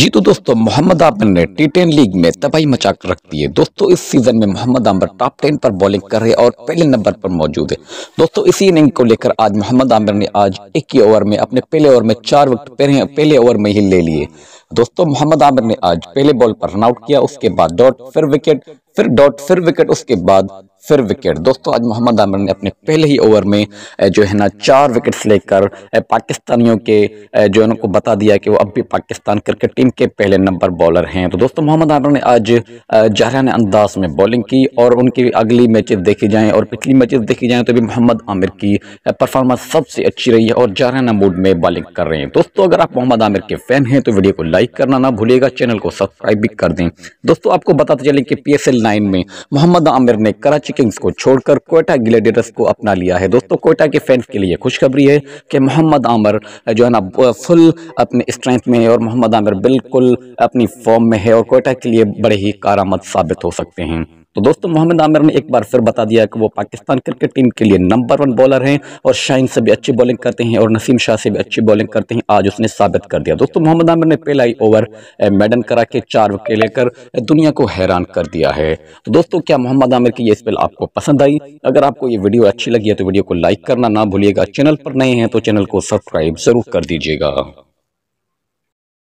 जी तो दोस्तों मोहम्मद आमिर ने T10 लीग में तबाही मचा कर रख दी है। दोस्तों इस सीजन में मोहम्मद आमिर टॉप 10 पर बॉलिंग कर रहे हैं और पहले नंबर पर मौजूद है। दोस्तों इसी इनिंग को लेकर आज मोहम्मद आमिर ने आज एक ही ओवर में अपने पहले ओवर में 4 विकेट पहले ओवर में ही ले लिए। दोस्तों मोहम्मद आमिर ने आज पहले बॉल पर रन आउट किया, उसके बाद डॉट फिर विकेट, फिर डॉट फिर विकेट, उसके बाद फिर विकेट। दोस्तों आज मोहम्मद आमिर ने अपने पहले ही ओवर में जो है ना 4 विकेट्स लेकर पाकिस्तानियों के जो है उनको बता दिया कि वो अब भी पाकिस्तान क्रिकेट टीम के पहले नंबर बॉलर हैं। तो दोस्तों मोहम्मद आमिर ने आज जाहिराना अंदाज में बॉलिंग की और उनकी अगली मैचेस देखी जाएँ और पिछली मैचेस देखी जाएँ तो भी मोहम्मद आमिर की परफॉर्मेंस सबसे अच्छी रही है और जाहिराना मूड में बॉलिंग कर रहे हैं। दोस्तों अगर आप मोहम्मद आमिर के फैन हैं तो वीडियो को लाइक करना ना भूलिएगा, चैनल को सब्सक्राइब भी कर दें। दोस्तों आपको बताते चलें कि PSL 9 में मोहम्मद आमिर ने कराची किंग्स को छोड़कर कोटा ग्लेडिएटर्स को अपना लिया है। दोस्तों कोटा के फैंस के लिए खुशखबरी है कि मोहम्मद आमिर जो है ना फुल अपने स्ट्रेंथ में है और मोहम्मद आमिर बिल्कुल अपनी फॉर्म में है और कोटा के लिए बड़े ही कारआमद साबित हो सकते हैं। तो दोस्तों मोहम्मद आमिर ने एक बार फिर बता दिया कि वो पाकिस्तान क्रिकेट टीम के लिए नंबर 1 बॉलर हैं और शाहीन से भी अच्छी बॉलिंग करते हैं और नसीम शाह से भी अच्छी बॉलिंग करते हैं, आज उसने साबित कर दिया। दोस्तों मोहम्मद आमिर ने पहला ही ओवर मैडन करा के 4 विकेट लेकर दुनिया को हैरान कर दिया है। तो दोस्तों क्या मोहम्मद आमिर की ये स्पेल आपको पसंद आई? अगर आपको ये वीडियो अच्छी लगी है तो वीडियो को लाइक करना ना भूलिएगा, चैनल पर नए हैं तो चैनल को सब्सक्राइब ज़रूर कर दीजिएगा।